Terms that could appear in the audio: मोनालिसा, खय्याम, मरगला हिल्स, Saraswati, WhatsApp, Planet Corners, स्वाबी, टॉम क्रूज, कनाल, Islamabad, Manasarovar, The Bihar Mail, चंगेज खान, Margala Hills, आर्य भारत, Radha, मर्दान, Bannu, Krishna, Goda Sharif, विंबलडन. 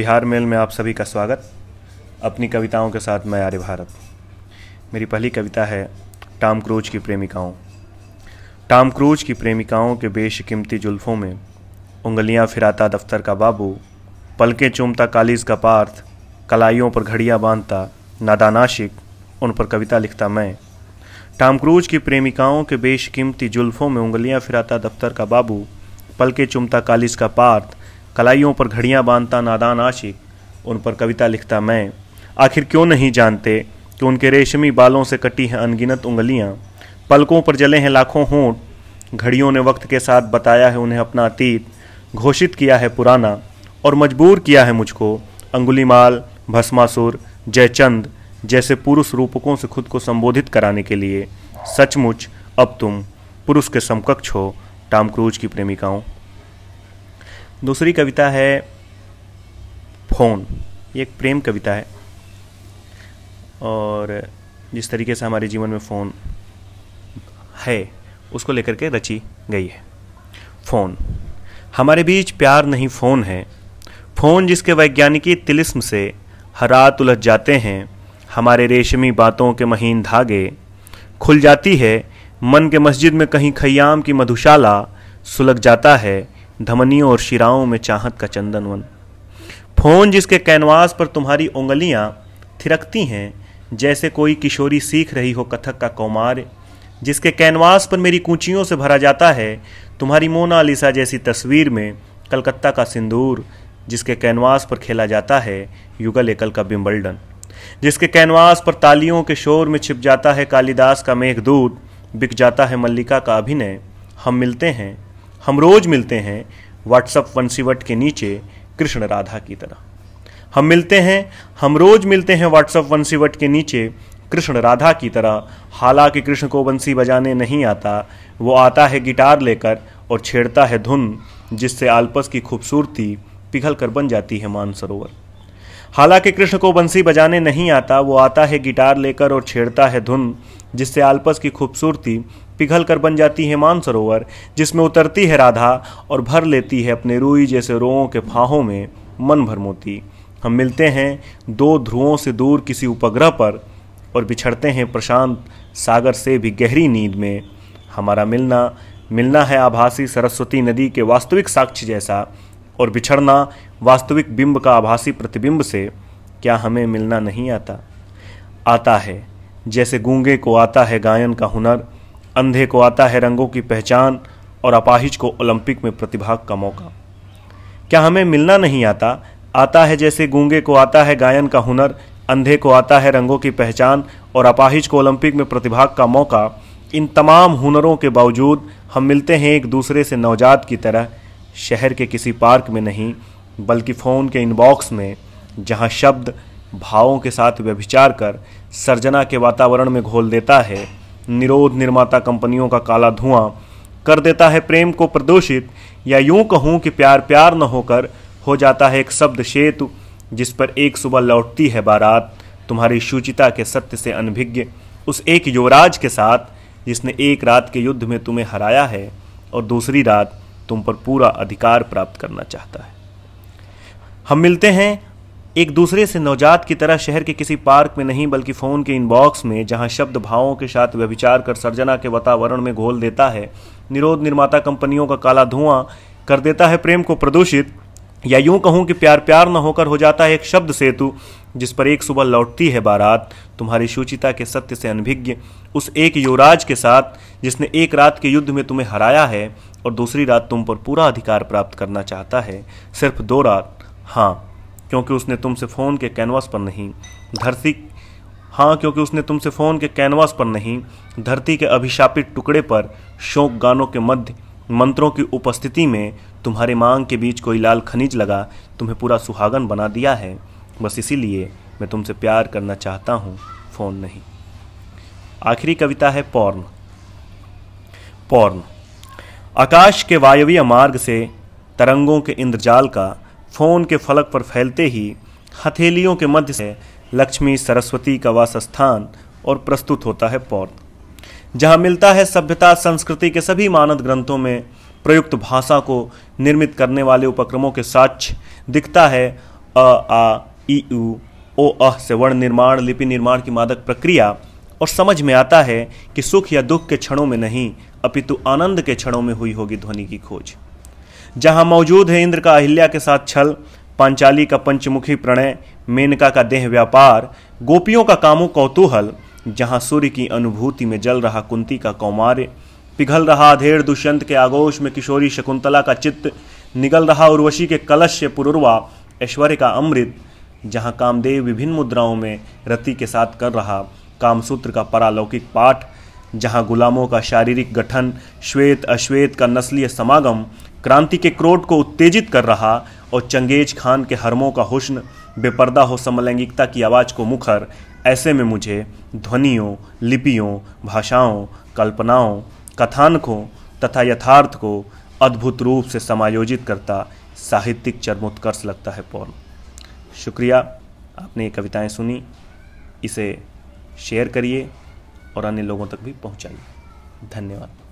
Bihar mail में आप सभी का स्वागत। अपनी कविताओं के साथ मैं आर्य भारत। मेरी पहली कविता है टॉम क्रूज की प्रेमिकाओं। टॉम क्रूज की प्रेमिकाओं के बेशकीमती जुल्फों में उंगलियां फिराता दफ्तर का बाबू, पलकें चूमता कालीज का पार्थ, कलाइयों पर घड़ियां बांधता नादानाशिक, उन पर कविता लिखता मैं। टॉम क्रूज की प्रेमिकाओं के बेशकीमती जुल्फों में उंगलियां फिराता दफ्तर का बाबू, पलकें चूमता कालीज का पार्थ, कलाइयों पर घड़ियां बांधता नादान आशिक, उन पर कविता लिखता मैं। आखिर क्यों नहीं जानते कि उनके रेशमी बालों से कटी हैं अनगिनत उंगलियां, पलकों पर जले हैं लाखों होंठ, घड़ियों ने वक्त के साथ बताया है उन्हें अपना अतीत, घोषित किया है पुराना और मजबूर किया है मुझको अंगुलीमाल, भस्मासुर, जयचंद जैसे पुरुष रूपकों से खुद को संबोधित कराने के लिए। सचमुच अब तुम पुरुष के समकक्ष हो। टॉम क्रूज की प्रेमिकाओं। दूसरी कविता है फ़ोन। ये एक प्रेम कविता है और जिस तरीके से हमारे जीवन में फ़ोन है उसको लेकर के रची गई है। फ़ोन हमारे बीच प्यार नहीं फ़ोन है, फ़ोन जिसके वैज्ञानिकी तिलिस्म से हर रात उलझ जाते हैं हमारे रेशमी बातों के महीन धागे, खुल जाती है मन के मस्जिद में कहीं खय्याम की मधुशाला, सुलग जाता है धमनियों और शिराओं में चाहत का चंदनवन। फोन जिसके कैनवास पर तुम्हारी उंगलियां थिरकती हैं जैसे कोई किशोरी सीख रही हो कथक का कौमार्य, जिसके कैनवास पर मेरी कूंचियों से भरा जाता है तुम्हारी मोनालिसा जैसी तस्वीर में कलकत्ता का सिंदूर, जिसके कैनवास पर खेला जाता है युगल एकल का विंबलडन, जिसके कैनवास पर तालियों के शोर में छिप जाता है कालिदास का मेघदूत, बिक जाता है मल्लिका का अभिनय। हम रोज मिलते हैं व्हाट्सएप वंशीवट के नीचे कृष्ण राधा की तरह। हम रोज मिलते हैं व्हाट्सएप वंशीवट के नीचे कृष्ण राधा की तरह। हालांकि कृष्ण को बंसी बजाने नहीं आता, वो आता है गिटार लेकर और छेड़ता है धुन, जिससे आलपस की खूबसूरती पिघल कर बन जाती है मानसरोवर। हालांकि कृष्ण को बंसी बजाने नहीं आता, वो आता है गिटार लेकर और छेड़ता है धुन, जिससे आलपस की खूबसूरती पिघल कर बन जाती है मानसरोवर, जिसमें उतरती है राधा और भर लेती है अपने रूई जैसे रोओं के फाहों में मन भर मोती। हम मिलते हैं दो ध्रुवों से दूर किसी उपग्रह पर और बिछड़ते हैं प्रशांत सागर से भी गहरी नींद में। हमारा मिलना है आभासी सरस्वती नदी के वास्तविक साक्ष्य जैसा और बिछड़ना वास्तविक बिंब का आभासी प्रतिबिंब से। क्या हमें मिलना नहीं आता है जैसे गूंगे को आता है गायन का हुनर, अंधे को आता है रंगों की पहचान और अपाहिज को ओलंपिक में प्रतिभाग का मौका। क्या हमें मिलना नहीं आता है जैसे गूंगे को आता है गायन का हुनर, अंधे को आता है रंगों की पहचान और अपाहिज को ओलंपिक में प्रतिभाग का मौका। इन तमाम हुनरों के बावजूद हम मिलते हैं एक दूसरे से नवजात की तरह, शहर के किसी पार्क में नहीं बल्कि फ़ोन के इनबॉक्स में, जहाँ शब्द भावों के साथ व्यभिचार कर सर्जना के वातावरण में घोल देता है निरोध निर्माता कंपनियों का काला धुआं, कर देता है प्रेम को प्रदूषित, या यूं कहूं कि प्यार न होकर हो जाता है एक शब्द सेतु, जिस पर एक सुबह लौटती है बारात तुम्हारी शुचिता के सत्य से अनभिज्ञ, उस एक युवराज के साथ जिसने एक रात के युद्ध में तुम्हें हराया है और दूसरी रात तुम पर पूरा अधिकार प्राप्त करना चाहता है। हम मिलते हैं एक दूसरे से नवजात की तरह, शहर के किसी पार्क में नहीं बल्कि फ़ोन के इनबॉक्स में, जहां शब्द भावों के साथ व्यभिचार कर सर्जना के वातावरण में घोल देता है निरोध निर्माता कंपनियों का काला धुआं, कर देता है प्रेम को प्रदूषित, या यूं कहूं कि प्यार न होकर हो जाता है एक शब्द सेतु, जिस पर एक सुबह लौटती है बारात तुम्हारी शुचिता के सत्य से अनभिज्ञ, उस एक युवराज के साथ जिसने एक रात के युद्ध में तुम्हें हराया है और दूसरी रात तुम पर पूरा अधिकार प्राप्त करना चाहता है। सिर्फ दो रात, हाँ क्योंकि उसने तुमसे फ़ोन के कैनवास पर नहीं धरती के अभिशापित टुकड़े पर शोक गानों के मध्य मंत्रों की उपस्थिति में तुम्हारे मांग के बीच कोई लाल खनिज लगा तुम्हें पूरा सुहागन बना दिया है। बस इसीलिए मैं तुमसे प्यार करना चाहता हूँ, फ़ोन नहीं। आखिरी कविता है पॉर्न। आकाश के वायवीय मार्ग से तरंगों के इंद्रजाल का फ़ोन के फलक पर फैलते ही हथेलियों के मध्य से लक्ष्मी सरस्वती का वासस्थान और प्रस्तुत होता है पॉर्न, जहाँ मिलता है सभ्यता संस्कृति के सभी मानद ग्रंथों में प्रयुक्त भाषा को निर्मित करने वाले उपक्रमों के साक्ष्य, दिखता है अ ई उ ओ अह से वर्ण निर्माण, लिपि निर्माण की मादक प्रक्रिया, और समझ में आता है कि सुख या दुख के क्षणों में नहीं अपितु आनंद के क्षणों में हुई होगी ध्वनि की खोज। जहां मौजूद है इंद्र का अहिल्या के साथ छल, पांचाली का पंचमुखी प्रणय, मेनका का देह व्यापार, गोपियों का कामों कौतूहल, जहां सूर्य की अनुभूति में जल रहा कुंती का कौमार्य, पिघल रहा अधेड़ दुष्यंत के आगोश में किशोरी शकुंतला का चित्त, निगल रहा उर्वशी के कलश से पुरुरवा ऐश्वर्य का अमृत, जहां कामदेव विभिन्न मुद्राओं में रति के साथ कर रहा कामसूत्र का परालौकिक पाठ, जहां गुलामों का शारीरिक गठन, श्वेत अश्वेत का नस्लीय समागम क्रांति के क्रोध को उत्तेजित कर रहा और चंगेज खान के हरमों का हुस्न बेपर्दा हो समलैंगिकता की आवाज़ को मुखर। ऐसे में मुझे ध्वनियों, लिपियों, भाषाओं, कल्पनाओं, कथानकों तथा यथार्थ को अद्भुत रूप से समायोजित करता साहित्यिक चरमोत्कर्ष लगता है पौन। शुक्रिया, आपने ये कविताएं सुनी। इसे शेयर करिए और अन्य लोगों तक भी पहुंचाइए। धन्यवाद।